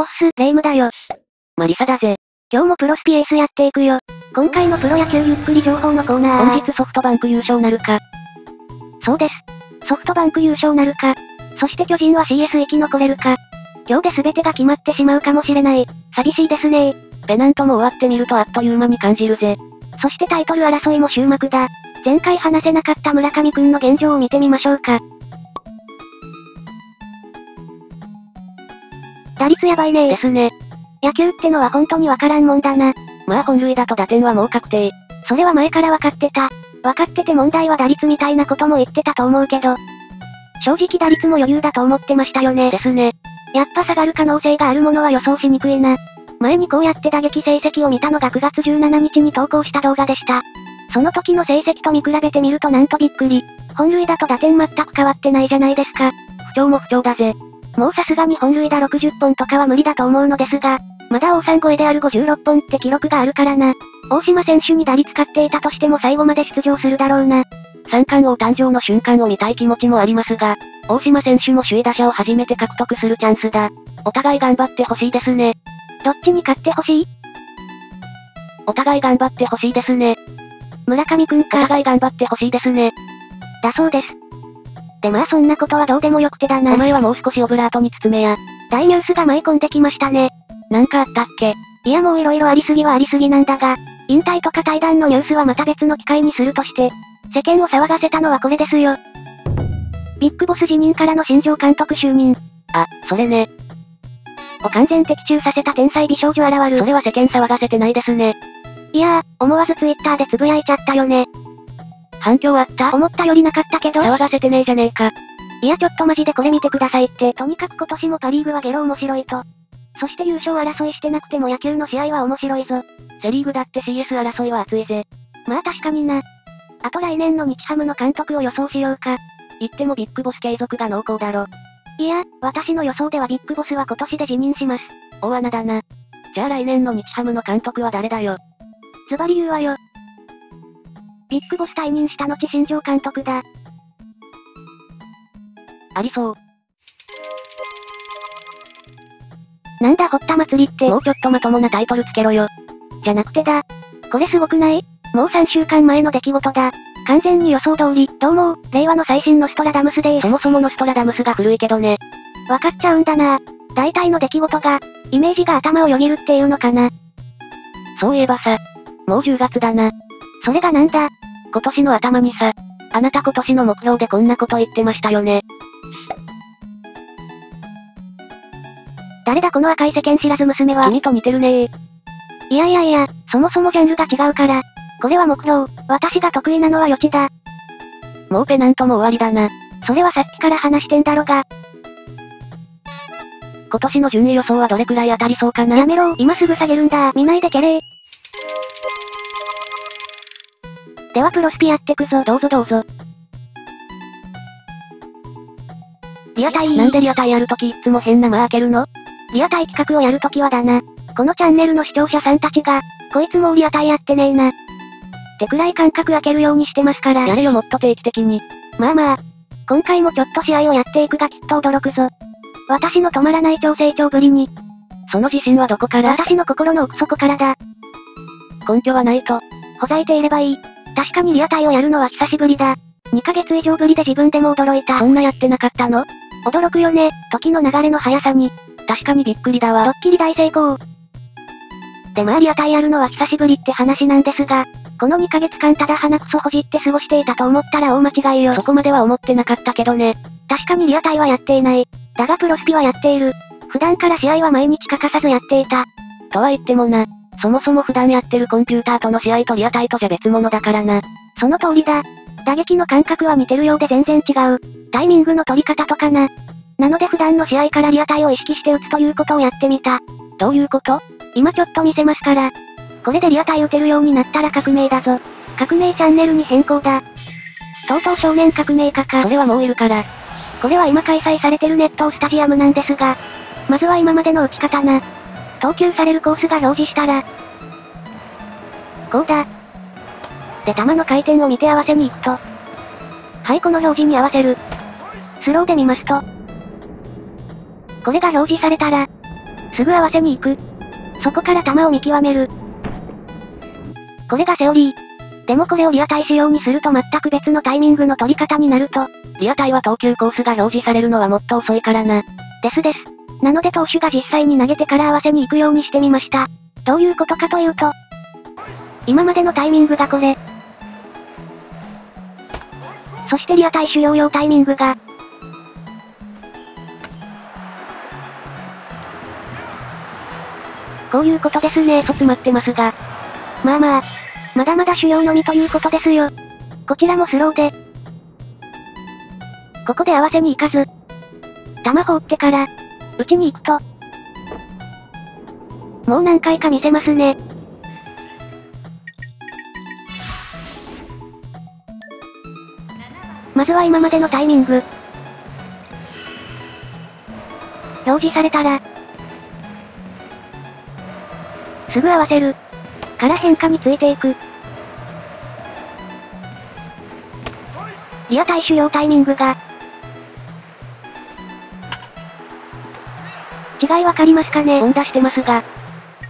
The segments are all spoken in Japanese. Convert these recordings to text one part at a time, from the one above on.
おっす、レイムだよ。マリサだぜ。今日もプロスピエースやっていくよ。今回のプロ野球ゆっくり情報のコーナー。本日ソフトバンク優勝なるか。そうです。ソフトバンク優勝なるか。そして巨人は CS 生き残れるか。今日で全てが決まってしまうかもしれない。寂しいですね。ペナントも終わってみるとあっという間に感じるぜ。そしてタイトル争いも終幕だ。前回話せなかった村上くんの現状を見てみましょうか。打率やばいねー。ですね。野球ってのは本当にわからんもんだな。まあ本塁打と打点はもう確定。それは前からわかってた。わかってて問題は打率みたいなことも言ってたと思うけど。正直打率も余裕だと思ってましたよね。ですね。やっぱ下がる可能性があるものは予想しにくいな。前にこうやって打撃成績を見たのが9月17日に投稿した動画でした。その時の成績と見比べてみるとなんとびっくり。本塁打と打点全く変わってないじゃないですか。不調も不調だぜ。もうさすがに本塁打60本とかは無理だと思うのですが、まだ王さん超えである56本って記録があるからな。大島選手に打率勝っていたとしても最後まで出場するだろうな。三冠王誕生の瞬間を見たい気持ちもありますが、大島選手も首位打者を初めて獲得するチャンスだ。お互い頑張ってほしいですね。どっちに勝ってほしい？お互い頑張ってほしいですね。村上くんか。お互い頑張ってほしいですね。だそうです。でまあそんなことはどうでもよくてだな。お前はもう少しオブラートに包めや。大ニュースが舞い込んできましたね。なんかあったっけ？いやもう色々ありすぎはありすぎなんだが、引退とか退団のニュースはまた別の機会にするとして、世間を騒がせたのはこれですよ。ビッグボス辞任からの新庄監督就任。あ、それね。を完全的中させた天才美少女現る。それは世間騒がせてないですね。いやー、思わずツイッターでつぶやいちゃったよね。反響あった？思ったよりなかったけど。騒がせてねえじゃねえか。いやちょっとマジでこれ見てくださいって。とにかく今年もパリーグはゲロ面白いと。そして優勝争いしてなくても野球の試合は面白いぞ。セリーグだって CS 争いは熱いぜ。まあ確かにな。あと来年の日ハムの監督を予想しようか。言ってもビッグボス継続が濃厚だろ。いや、私の予想ではビッグボスは今年で辞任します。大穴だな。じゃあ来年の日ハムの監督は誰だよ。ズバリ言うわよ。ビッグボス退任した後新庄監督だ。ありそう。なんだ堀田祭りって。もうちょっとまともなタイトルつけろよ。じゃなくてだ。これすごくない？もう3週間前の出来事だ。完全に予想通り。どうも、令和の最新ノストラダムスでーす。そもそもノストラダムスが古いけどね。わかっちゃうんだな。大体の出来事が、イメージが頭をよぎるっていうのかな。そういえばさ、もう10月だな。それがなんだ？今年の頭にさ、あなた今年の目標でこんなこと言ってましたよね。誰だこの赤い世間知らず娘は。君と似てるねー。いやいやいや、そもそもジャンルが違うから。これは目標。私が得意なのは余地だ。もうペナントも終わりだな。それはさっきから話してんだろが。今年の順位予想はどれくらい当たりそうかな。やめろ、今すぐ下げるんだ。見ないでけれー。ではプロスピやってくぞ。どうぞどうぞ。リアタイ。なんでリアタイやるときいつも変な間開けるの？リアタイ企画をやるときはだな。このチャンネルの視聴者さんたちが、こいつもうリアタイやってねえな。ってくらい間隔空けるようにしてますから。やれよもっと定期的に。まあまあ。今回もちょっと試合をやっていくがきっと驚くぞ。私の止まらない超成長ぶりに。その自信はどこから？私の心の奥底からだ。根拠はないと。ほざいていればいい。確かにリアタイをやるのは久しぶりだ。2ヶ月以上ぶりで自分でも驚いた。そんなやってなかったの？驚くよね、時の流れの速さに。確かにびっくりだわ。ドッキリ大成功。でまあリアタイやるのは久しぶりって話なんですが、この2ヶ月間ただ鼻くそほじって過ごしていたと思ったら大間違いよ。そこまでは思ってなかったけどね。確かにリアタイはやっていない。だがプロスピはやっている。普段から試合は毎日欠かさずやっていた。とは言ってもな。そもそも普段やってるコンピューターとの試合とリアタイとじゃ別物だからな。その通りだ。打撃の感覚は似てるようで全然違う。タイミングの取り方とかな。なので普段の試合からリアタイを意識して打つということをやってみた。どういうこと？今ちょっと見せますから。これでリアタイ打てるようになったら革命だぞ。革命チャンネルに変更だ。とうとう少年革命家か。それはもういるから。これは今開催されてるネットスタジアムなんですが、まずは今までの打ち方な。投球されるコースが表示したら、こうだ。で、球の回転を見て合わせに行くと、はいこの表示に合わせる。スローで見ますと、これが表示されたら、すぐ合わせに行く。そこから弾を見極める。これがセオリー。でもこれをリアタイ仕様にすると全く別のタイミングの取り方になると、リアタイは投球コースが表示されるのはもっと遅いからな。です。なので投手が実際に投げてから合わせに行くようにしてみました。どういうことかというと、今までのタイミングがこれ。そしてリアタイ主要用タイミングが、こういうことですね。と詰まってますが。まあまあ、まだまだ主要のみということですよ。こちらもスローで、ここで合わせに行かず、球放ってから、打ちに行くと、もう何回か見せますね。まずは今までのタイミング。表示されたら、すぐ合わせる。から変化についていく。リアタイ主要タイミングが。違いわかりますかね。音出してますが。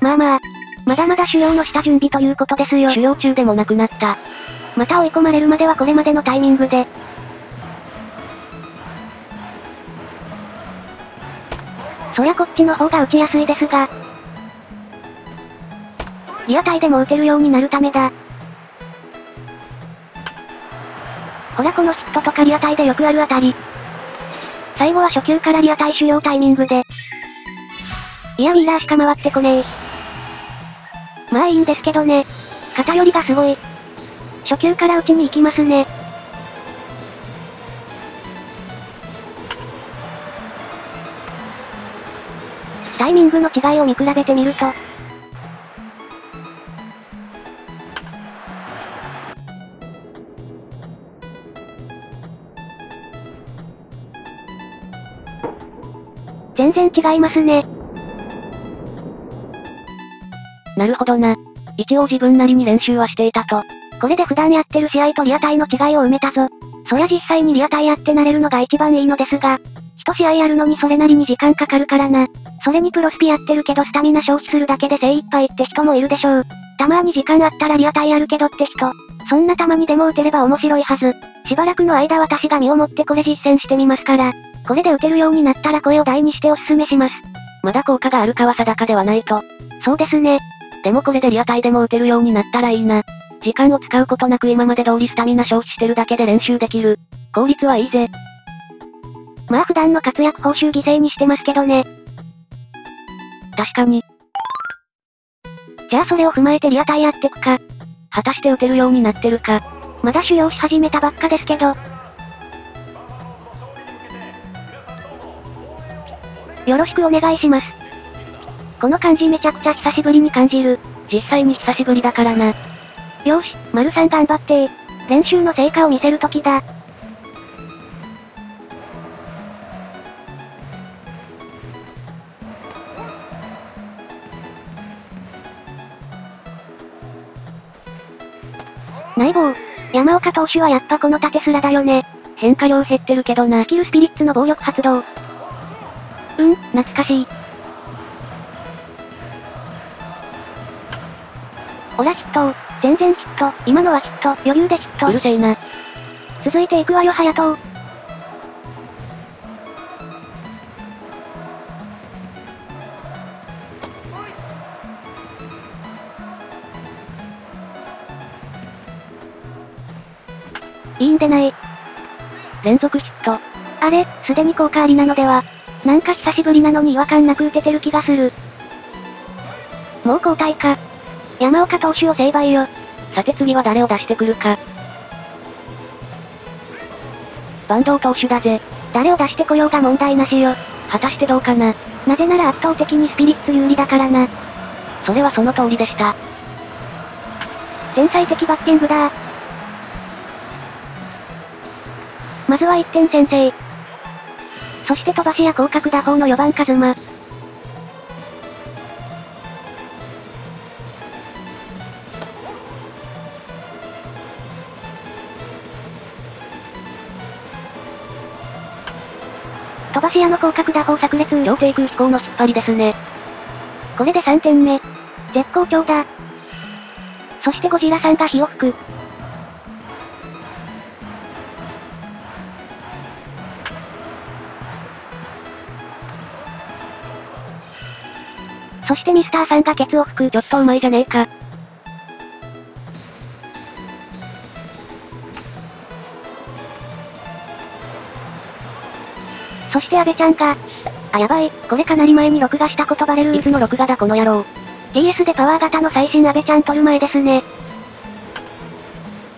まあまあ。まだまだ主要の下準備ということですよ。主要中でもなくなった。また追い込まれるまではこれまでのタイミングで。そりゃこっちの方が打ちやすいですが。リアタイでも打てるようになるためだ。ほらこのヒットとかリアタイでよくある当たり。最後は初球からリアタイ主要タイミングで。いやウィーラーしか回ってこねえ。まあいいんですけどね。偏りがすごい。初球から打ちに行きますね。タイミングの違いを見比べてみると、全然違いますね。なるほどな。一応自分なりに練習はしていたと。これで普段やってる試合とリアタイの違いを埋めたぞ。そりゃ実際にリアタイやって慣れるのが一番いいのですが、一試合やるのにそれなりに時間かかるからな。それにプロスピやってるけどスタミナ消費するだけで精一杯って人もいるでしょう。たまに時間あったらリアタイやるけどって人。そんなたまにでも打てれば面白いはず。しばらくの間私が身をもってこれ実践してみますから。これで打てるようになったら声を大にしておすすめします。まだ効果があるかは定かではないと。そうですね。でもこれでリアタイでも打てるようになったらいいな。時間を使うことなく今まで通りスタミナ消費してるだけで練習できる。効率はいいぜ。まあ普段の活躍報酬犠牲にしてますけどね。確かに。じゃあそれを踏まえてリアタイやってくか。果たして打てるようになってるか。まだ修行し始めたばっかですけど。よろしくお願いします。この感じめちゃくちゃ久しぶりに感じる。実際に久しぶりだからな。よーし、丸さん頑張ってー。練習の成果を見せるときだ。内棒。山岡投手はやっぱこの縦スラだよね。変化量減ってるけどな。スキルスピリッツの暴力発動。懐かしい。ほらヒット。全然ヒット。今のはヒット。余裕でヒット。うるせえな。続いていくわよ、隼人。いいんでない。連続ヒット。あれ、すでに効果ありなのでは。なんか久しぶりなのに違和感なく打ててる気がする。もう交代か。山岡投手を成敗よ。さて次は誰を出してくるか。坂東投手だぜ。誰を出してこようが問題なしよ。果たしてどうかな。なぜなら圧倒的にスピリッツ有利だからな。それはその通りでした。天才的バッティングだ。まずは1点先制。そして飛ばしや広角打法の4番カズマ。飛ばし屋の広角打法炸裂。両低空飛行の引っ張りですね。これで3点目。絶好調だ。そしてゴジラさんが火を吹く。そしてミスターさんがケツを吹く。ちょっとうまいじゃねえか。そして安倍ちゃんが、あやばい、これかなり前に録画したことバレる。いつの録画だこの野郎。CS でパワー型の最新安倍ちゃん撮る前ですね。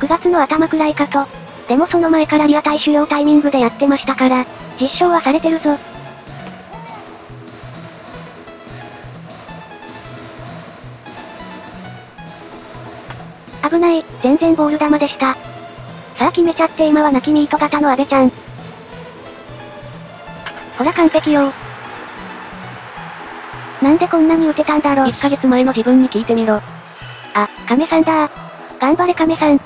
9月の頭くらいかと。でもその前からリアタイ主要タイミングでやってましたから、実証はされてるぞ。危ない、全然ボール球でした。さあ決めちゃって今は泣きミート型の安倍ちゃん。ほら完璧よ。なんでこんなに打てたんだろう。1ヶ月前の自分に聞いてみろ。あ、亀さんだー。頑張れ亀さん。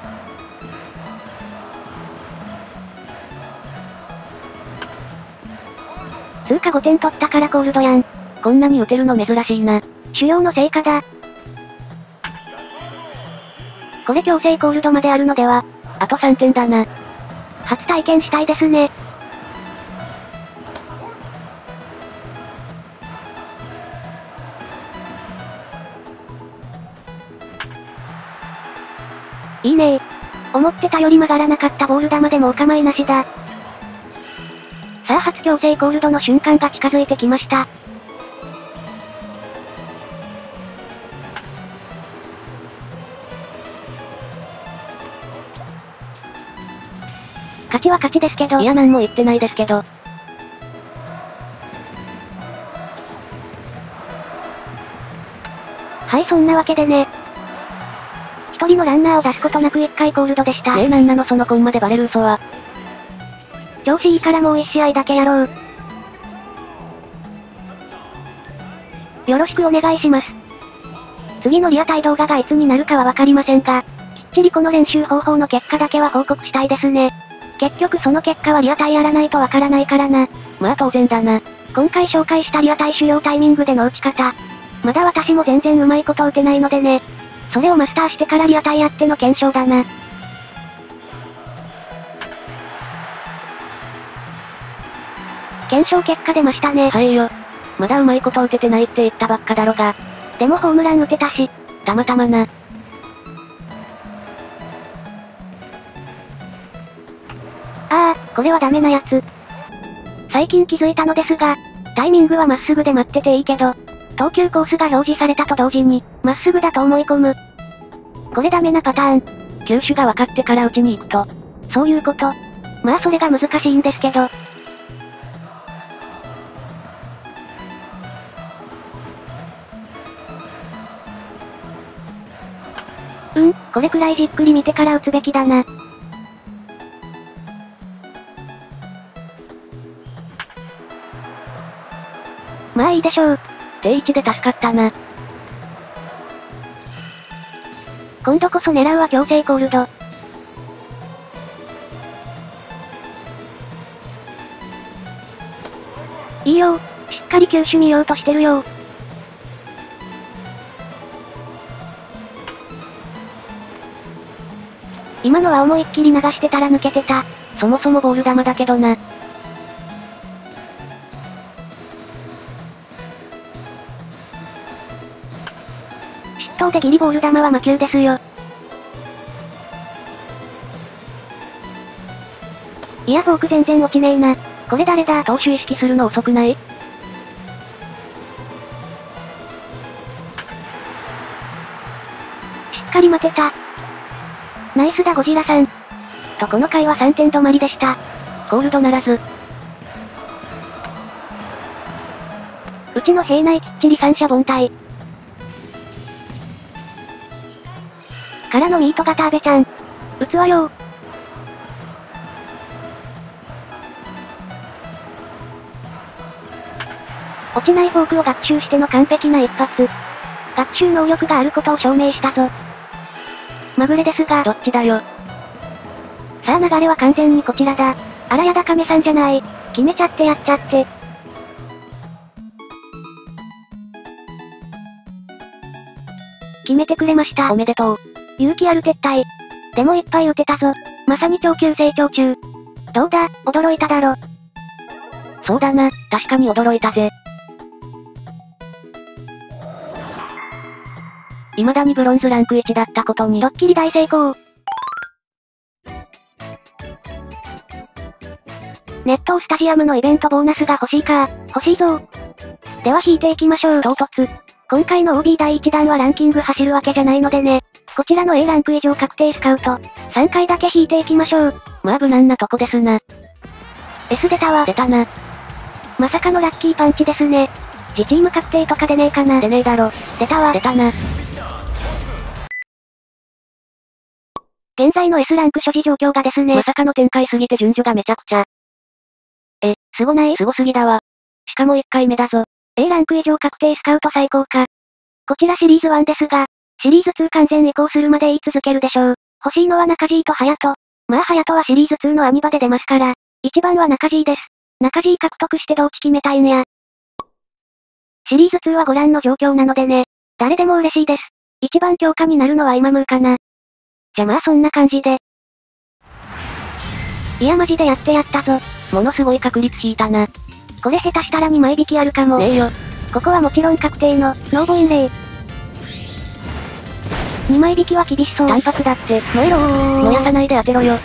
通過5点取ったからコールドやん。こんなに打てるの珍しいな。主要の成果だ。これ強制コールドまであるのでは。あと3点だな。初体験したいですね。いいねー。思ってたより曲がらなかったボール球でもお構いなしだ。さあ初強制コールドの瞬間が近づいてきました。勝ちは勝ちですけど。いやなんも言ってないですけど。はいそんなわけでね。一人のランナーを出すことなく1回コールドでした。ねえなんなのそのコンまでバレる嘘は。調子いいからもう1試合だけやろう。よろしくお願いします。次のリアタイ動画がいつになるかはわかりませんが、きっちりこの練習方法の結果だけは報告したいですね。結局その結果はリアタイやらないとわからないからな。まあ当然だな。今回紹介したリアタイ主要タイミングでの打ち方。まだ私も全然うまいこと打てないのでね。それをマスターしてからリアタイやっての検証だな。検証結果出ましたね。はいよ。まだうまいこと打ててないって言ったばっかだろが。でもホームラン打てたし、たまたまな。ああ、これはダメなやつ。最近気づいたのですが、タイミングはまっすぐで待ってていいけど、投球コースが表示されたと同時に、まっすぐだと思い込む。これダメなパターン。球種が分かってから打ちに行くと。そういうこと。まあそれが難しいんですけど。これくらいじっくり見てから打つべきだな。まあいいでしょう。定位置で助かったな。今度こそ狙うは強制コールド。いいよ、しっかり球種見ようとしてるよ。今のは思いっきり流してたら抜けてた。そもそもボール球だけどな。失投でギリボール球は魔球ですよ。いやフォーク全然落ちねえな。これ誰だ。投手意識するの遅くない？しっかり待てた。ナイスだゴジラさん。とこの回は3点止まりでした。コールドならず。うちの兵内きっちり三者凡退。からのミート型阿部ちゃん。打つわよー。落ちないフォークを学習しての完璧な一発。学習能力があることを証明したぞ。まぐれですが、どっちだよ。さあ流れは完全にこちらだ。あらやだ亀さんじゃない。決めちゃってやっちゃって。決めてくれました。おめでとう。勇気ある撤退。でもいっぱい打てたぞ。まさに超級成長中。どうだ、驚いただろ。そうだな、確かに驚いたぜ。未だにブロンズランク1だったことにドッキリ大成功。熱湯スタジアムのイベントボーナスが欲しいか。欲しいぞ。では引いていきましょう。唐突。今回の OB 第1弾はランキング走るわけじゃないのでね。こちらの A ランク以上確定スカウト。3回だけ引いていきましょう。まあ無難なとこですな。S 出たわ。出たな。まさかのラッキーパンチですね。自チーム確定とか出ねえかな。出ねえだろ。出たわ。出たな。現在の S ランク所持状況がですね。まさかの展開すぎて順序がめちゃくちゃ。すごない？すごすぎだわ。しかも1回目だぞ。A ランク以上確定スカウト最高か。こちらシリーズ1ですが、シリーズ2完全移行するまで言い続けるでしょう。欲しいのは中 G とハヤト。まあハヤトはシリーズ2のアニバで出ますから、一番は中 G です。中 G 獲得して同期決めたいんや。シリーズ2はご覧の状況なのでね。誰でも嬉しいです。一番強化になるのは今ムーかな。じゃまあそんな感じで。いやマジでやってやったぞ。ものすごい確率引いたな。これ下手したら2枚引きあるかも。ねえよ。ここはもちろん確定の、ノーボインレイ。2枚引きは厳しそう。単発だって、燃えろー。燃やさないで当てろよ。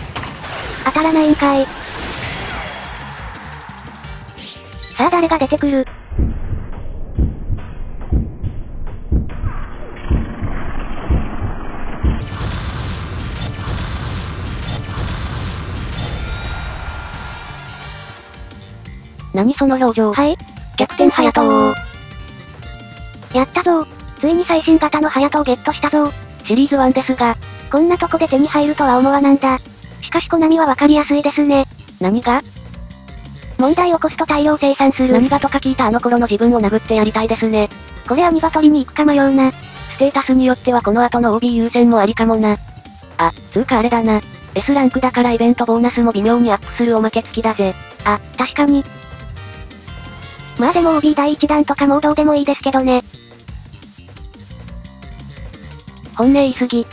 当たらないんかい。さあ誰が出てくる？何その表情。はい。逆転ハヤトー。やったぞー。ついに最新型のハヤトをゲットしたぞー。シリーズ1ですが、こんなとこで手に入るとは思わなんだ。しかしコナミはわかりやすいですね。何が？問題を起こすと大量生産する。何がとか聞いたあの頃の自分を殴ってやりたいですね。これアニバ取りに行くか迷うな。ステータスによってはこの後の OB 優先もありかもな。あ、つうかあれだな。S ランクだからイベントボーナスも微妙にアップするおまけ付きだぜ。あ、確かに。まあでも OB 第1弾とかもうどうでもいいですけどね。本音言いすぎ。